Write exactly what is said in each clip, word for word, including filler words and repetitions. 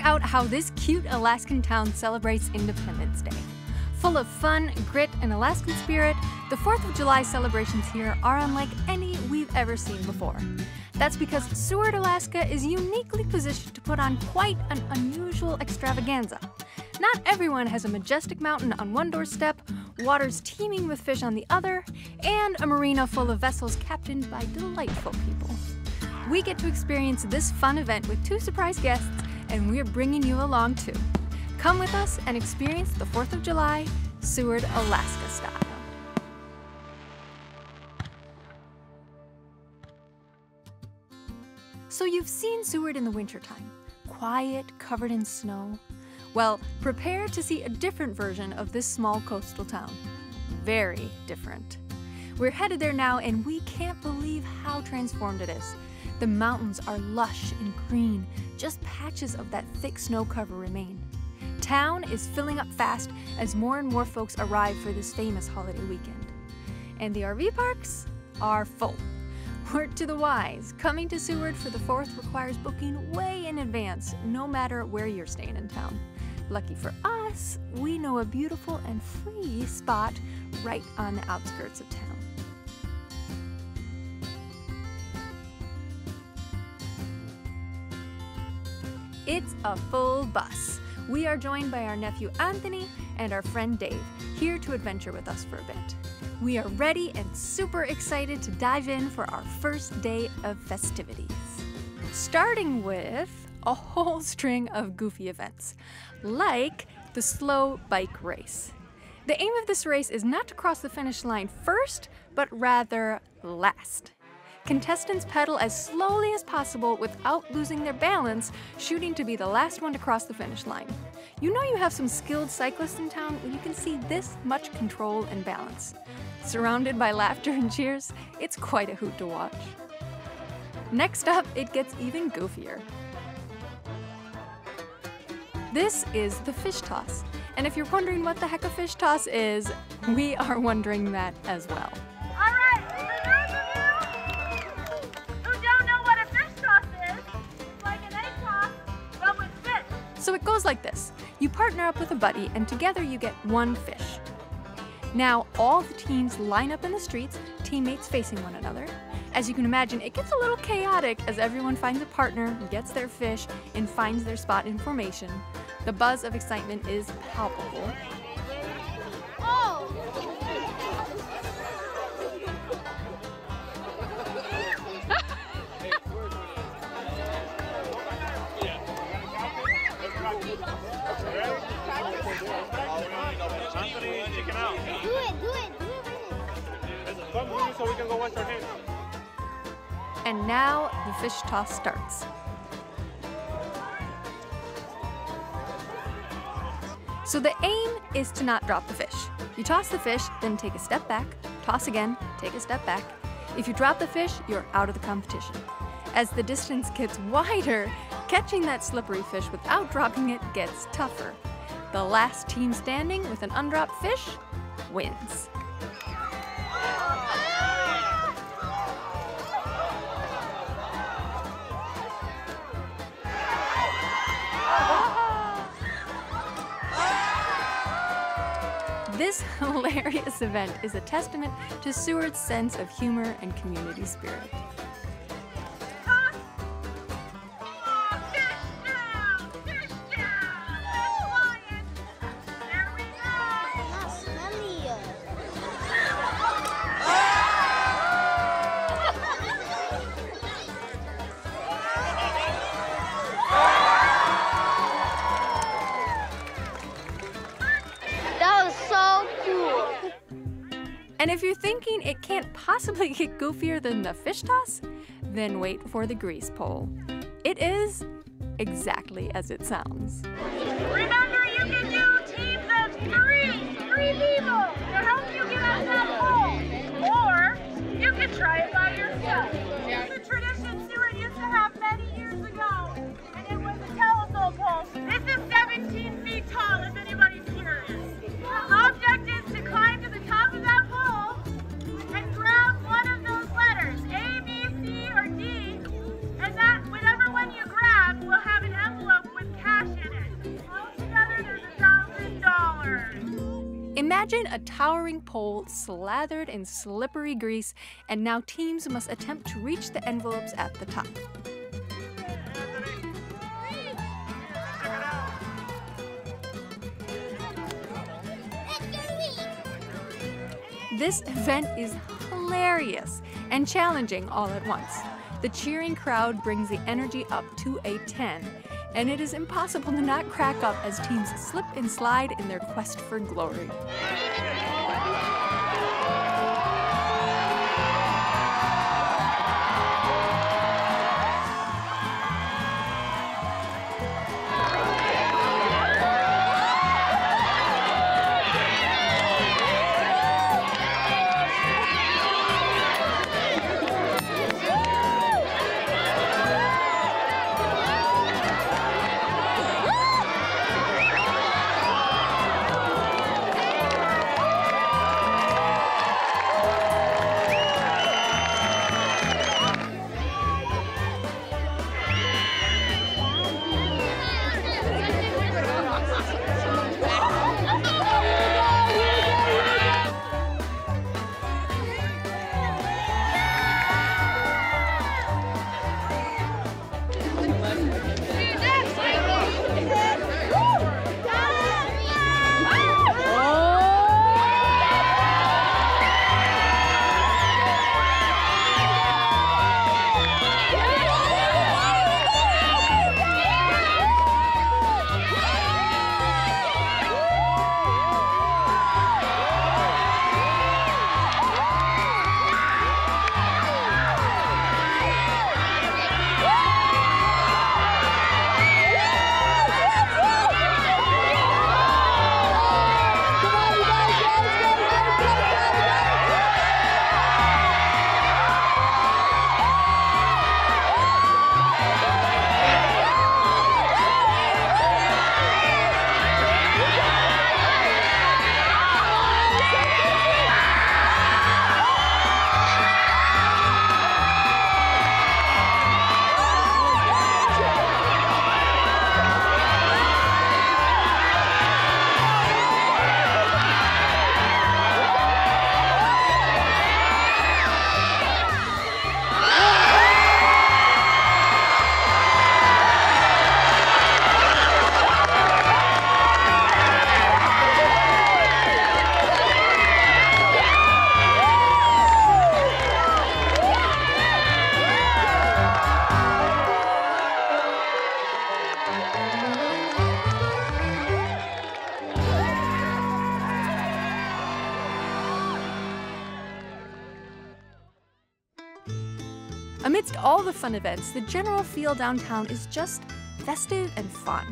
check out how this cute Alaskan town celebrates Independence Day. Full of fun, grit, and Alaskan spirit, the fourth of July celebrations here are unlike any we've ever seen before. That's because Seward, Alaska is uniquely positioned to put on quite an unusual extravaganza. Not everyone has a majestic mountain on one doorstep, waters teeming with fish on the other, and a marina full of vessels captained by delightful people. We get to experience this fun event with two surprise guests, and we're bringing you along too. Come with us and experience the fourth of July, Seward, Alaska style. So you've seen Seward in the wintertime, quiet, covered in snow. Well, prepare to see a different version of this small coastal town. Very different. We're headed there now, and we can't believe how transformed it is. The mountains are lush and green, just patches of that thick snow cover remain. Town is filling up fast as more and more folks arrive for this famous holiday weekend. And the R V parks are full. Word to the wise, coming to Seward for the fourth requires booking way in advance, no matter where you're staying in town. Lucky for us, we know a beautiful and free spot right on the outskirts of town. It's a full bus. We are joined by our nephew Anthony and our friend Dave, here to adventure with us for a bit. We are ready and super excited to dive in for our first day of festivities. Starting with a whole string of goofy events, like the slow bike race. The aim of this race is not to cross the finish line first, but rather last. Contestants pedal as slowly as possible without losing their balance, shooting to be the last one to cross the finish line. You know you have some skilled cyclists in town when you can see this much control and balance. Surrounded by laughter and cheers, it's quite a hoot to watch. Next up, it gets even goofier. This is the fish toss. And if you're wondering what the heck a fish toss is, we are wondering that as well. So it goes like this. You partner up with a buddy and together you get one fish. Now all the teams line up in the streets, teammates facing one another. As you can imagine, it gets a little chaotic as everyone finds a partner, gets their fish, and finds their spot in formation. The buzz of excitement is palpable. And now the fish toss starts. So the aim is to not drop the fish. You toss the fish, then take a step back, toss again, take a step back. If you drop the fish, you're out of the competition. As the distance gets wider, catching that slippery fish without dropping it gets tougher. The last team standing with an undropped fish wins. This hilarious event is a testament to Seward's sense of humor and community spirit. And if you're thinking it can't possibly get goofier than the fish toss, then wait for the grease pole. It is exactly as it sounds. Remember, you can do teams of three, three people to help you get on that pole. Or you can try it by yourself. It's a tradition Seward used to have many years ago, and it was a telephone pole. This is seventeen feet tall, if anybody's curious. The object is to climb to the top of that pole and grab one of those letters, A, B, C, or D, and that whatever one you grab will have an envelope with cash in it. Imagine a towering pole slathered in slippery grease, and now teams must attempt to reach the envelopes at the top. This event is hilarious and challenging all at once. The cheering crowd brings the energy up to a ten, and it is impossible to not crack up as teams slip and slide in their quest for glory. Amidst all the fun events, the general feel downtown is just festive and fun.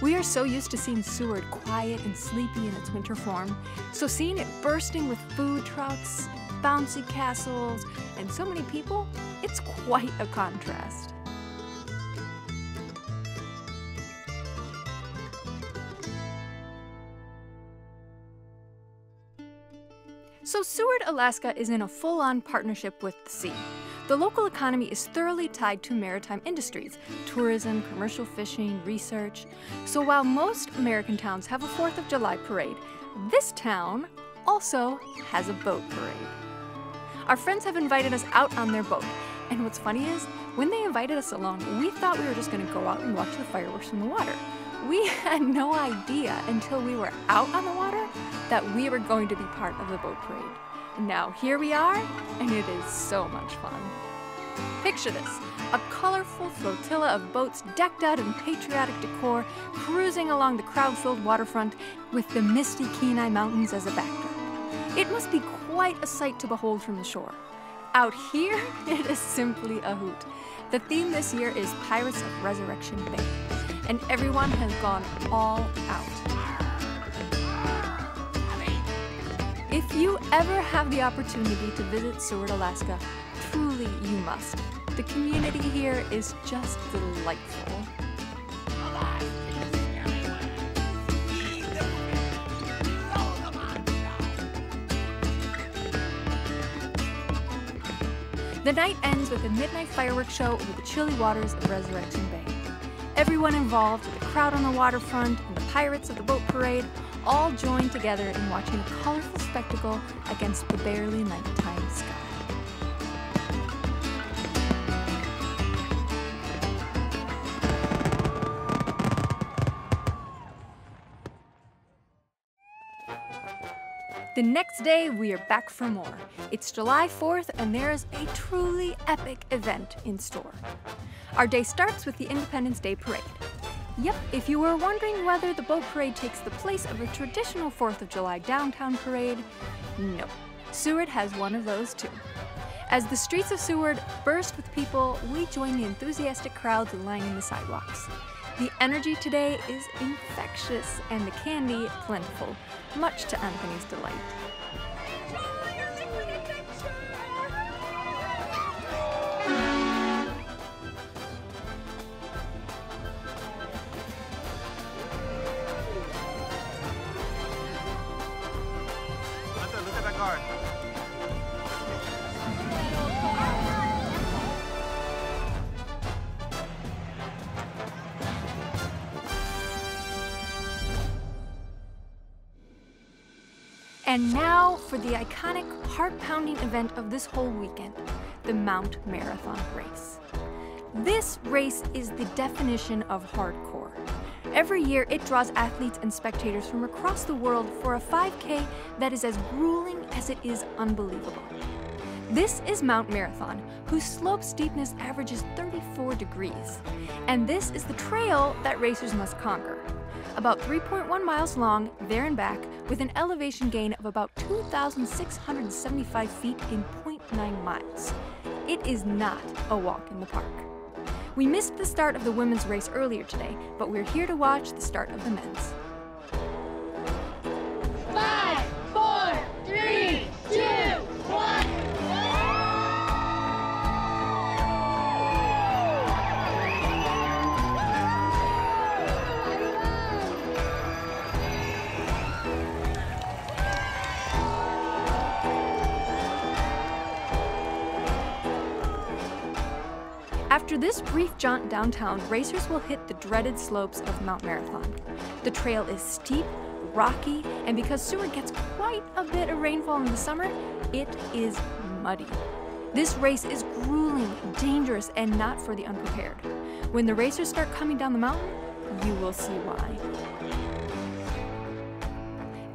We are so used to seeing Seward quiet and sleepy in its winter form, so seeing it bursting with food trucks, bouncy castles, and so many people, it's quite a contrast. So Seward, Alaska is in a full-on partnership with the sea. The local economy is thoroughly tied to maritime industries, tourism, commercial fishing, research. So while most American towns have a fourth of July parade, this town also has a boat parade. Our friends have invited us out on their boat. And what's funny is, when they invited us along, we thought we were just gonna go out and watch the fireworks in the water. We had no idea until we were out on the water that we were going to be part of the boat parade. Now here we are, and it is so much fun. Picture this, a colorful flotilla of boats decked out in patriotic decor, cruising along the crowd-filled waterfront with the misty Kenai Mountains as a backdrop. It must be quite a sight to behold from the shore. Out here, it is simply a hoot. The theme this year is Pirates of Resurrection Bay, and everyone has gone all out. If you ever have the opportunity to visit Seward, Alaska, truly you must. The community here is just delightful. The night ends with a midnight fireworks show over the chilly waters of Resurrection Bay. Everyone involved, the crowd on the waterfront, and the pirates of the boat parade, all joined together in watching a colorful spectacle against the barely nighttime sky. The next day, we are back for more. It's July fourth, and there is a truly epic event in store. Our day starts with the Independence Day Parade. Yep, if you were wondering whether the boat parade takes the place of a traditional fourth of July downtown parade, no. Seward has one of those too. As the streets of Seward burst with people, we join the enthusiastic crowds lining the sidewalks. The energy today is infectious and the candy plentiful, much to Anthony's delight. Look at that guard. And now for the iconic, heart-pounding event of this whole weekend, the Mount Marathon race. This race is the definition of hardcore. Every year, it draws athletes and spectators from across the world for a five K that is as grueling as it is unbelievable. This is Mount Marathon, whose slope steepness averages thirty-four degrees. And this is the trail that racers must conquer. About three point one miles long, there and back, with an elevation gain of about two thousand six hundred seventy-five feet in zero point nine miles. It is not a walk in the park. We missed the start of the women's race earlier today, but we're here to watch the start of the men's. Five, four, three, two, one. After this brief jaunt downtown, racers will hit the dreaded slopes of Mount Marathon. The trail is steep, rocky, and because Seward gets quite a bit of rainfall in the summer, it is muddy. This race is grueling, dangerous, and not for the unprepared. When the racers start coming down the mountain, you will see why.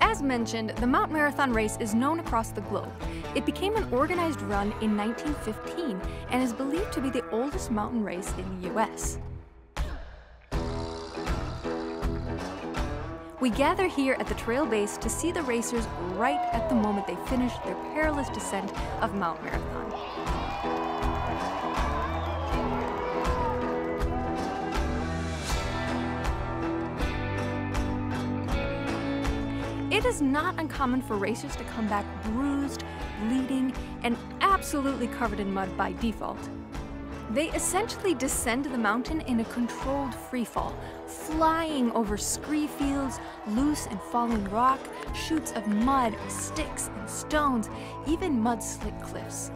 As mentioned, the Mount Marathon race is known across the globe. It became an organized run in nineteen fifteen and is believed to be the oldest mountain race in the U S. We gather here at the trail base to see the racers right at the moment they finish their perilous descent of Mount Marathon. It is not uncommon for racers to come back bruised, bleeding, and absolutely covered in mud by default. They essentially descend the mountain in a controlled freefall, flying over scree fields, loose and falling rock, shoots of mud, sticks and stones, even mud-slick cliffs.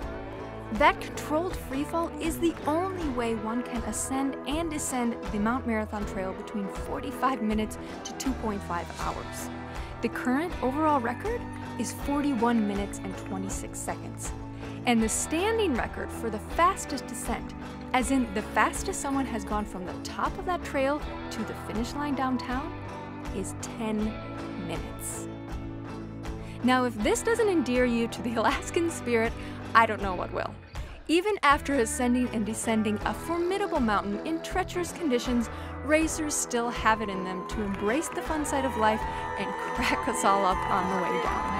That controlled freefall is the only way one can ascend and descend the Mount Marathon Trail between forty-five minutes to two point five hours. The current overall record is forty-one minutes and twenty-six seconds. And the standing record for the fastest descent, as in the fastest someone has gone from the top of that trail to the finish line downtown, is ten minutes. Now, if this doesn't endear you to the Alaskan spirit, I don't know what will. Even after ascending and descending a formidable mountain in treacherous conditions, racers still have it in them to embrace the fun side of life and crack us all up on the way down.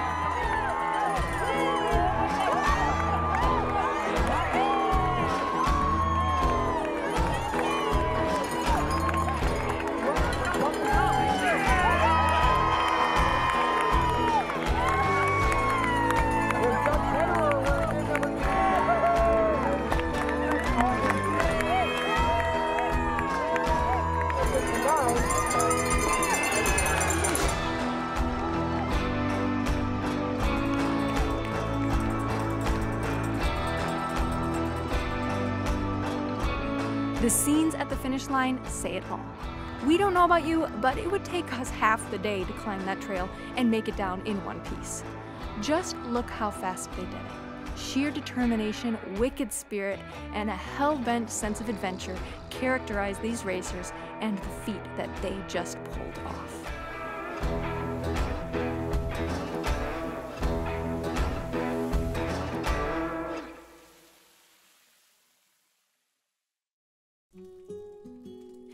The scenes at the finish line say it all. We don't know about you, but it would take us half the day to climb that trail and make it down in one piece. Just look how fast they did it. Sheer determination, wicked spirit, and a hell-bent sense of adventure characterize these racers and the feat that they just pulled off.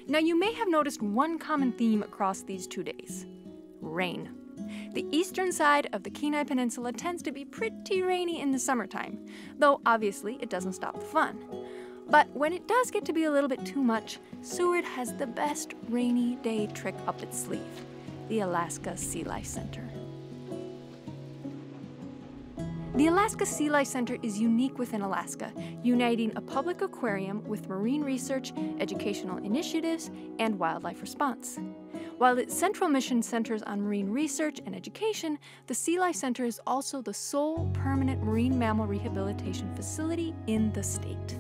Now you may have noticed one common theme across these two days: rain. The eastern side of the Kenai Peninsula tends to be pretty rainy in the summertime, though obviously it doesn't stop the fun. But when it does get to be a little bit too much, Seward has the best rainy day trick up its sleeve: the Alaska Sea Life Center. The Alaska Sea Life Center is unique within Alaska, uniting a public aquarium with marine research, educational initiatives, and wildlife response. While its central mission centers on marine research and education, the Sea Life Center is also the sole permanent marine mammal rehabilitation facility in the state.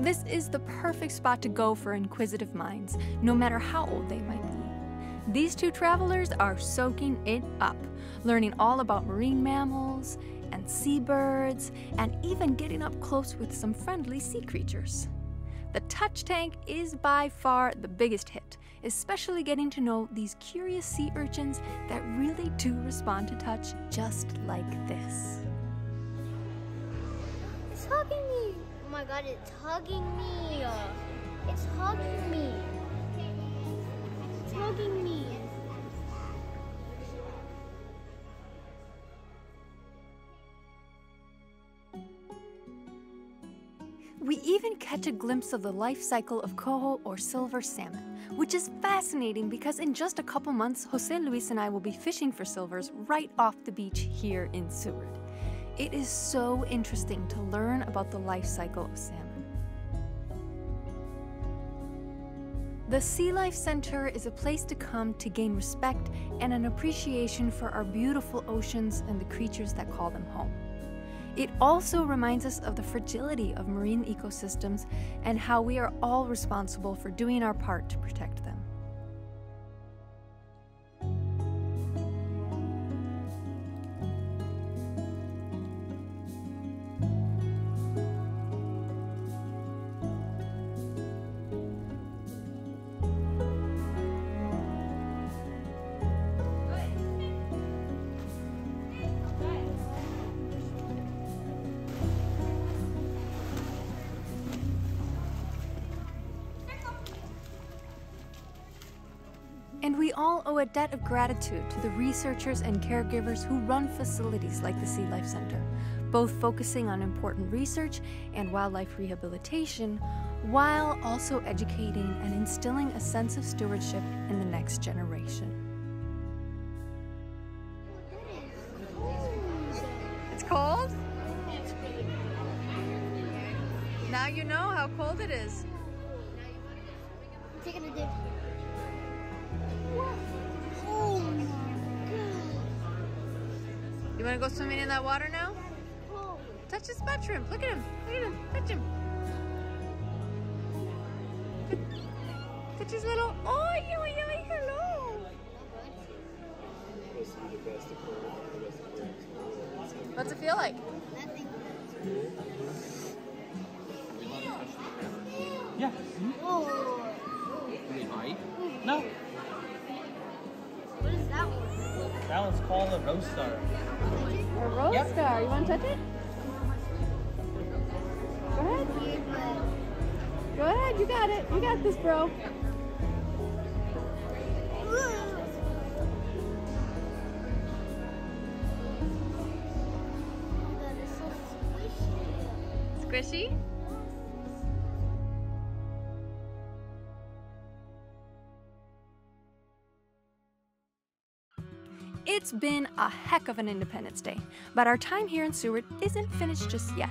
This is the perfect spot to go for inquisitive minds, no matter how old they might be. These two travelers are soaking it up, learning all about marine mammals and seabirds, and even getting up close with some friendly sea creatures. The touch tank is by far the biggest hit, especially getting to know these curious sea urchins that really do respond to touch just like this. It's hugging me! Oh my god, it's hugging me! It's hugging me! Hugging me. We even catch a glimpse of the life cycle of coho or silver salmon, which is fascinating because in just a couple months, Jose Luis and I will be fishing for silvers right off the beach here in Seward. It is so interesting to learn about the life cycle of salmon. The Sea Life Center is a place to come to gain respect and an appreciation for our beautiful oceans and the creatures that call them home. It also reminds us of the fragility of marine ecosystems and how we are all responsible for doing our part to protect them. And we all owe a debt of gratitude to the researchers and caregivers who run facilities like the Sea Life Center, both focusing on important research and wildlife rehabilitation, while also educating and instilling a sense of stewardship in the next generation. It's cold? Now you know how cold it is. Taking a dip. Oh my god. You want to go swimming in that water now? Touch his butt shrimp. Look at him. Look at him. Touch him. Touch his little. Oh, yo, yo, hello. What's it feel like? Nothing. Yeah. Oh. No. What is that one? That one's called a rose star. A rose yep. star? You want to touch it? Go ahead. Go ahead, you got it. You got this, bro. Squishy? It's been a heck of an Independence Day, but our time here in Seward isn't finished just yet.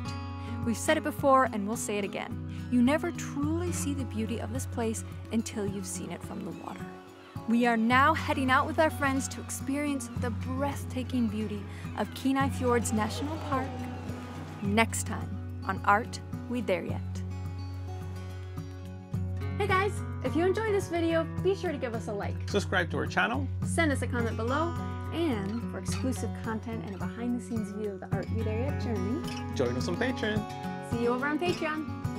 We've said it before and we'll say it again. You never truly see the beauty of this place until you've seen it from the water. We are now heading out with our friends to experience the breathtaking beauty of Kenai Fjords National Park next time on Art We There Yet. Hey guys, if you enjoyed this video, be sure to give us a like. Subscribe to our channel. Send us a comment below. And for exclusive content and a behind the scenes view of the Art We There Yet journey, join us on Patreon. See you over on Patreon.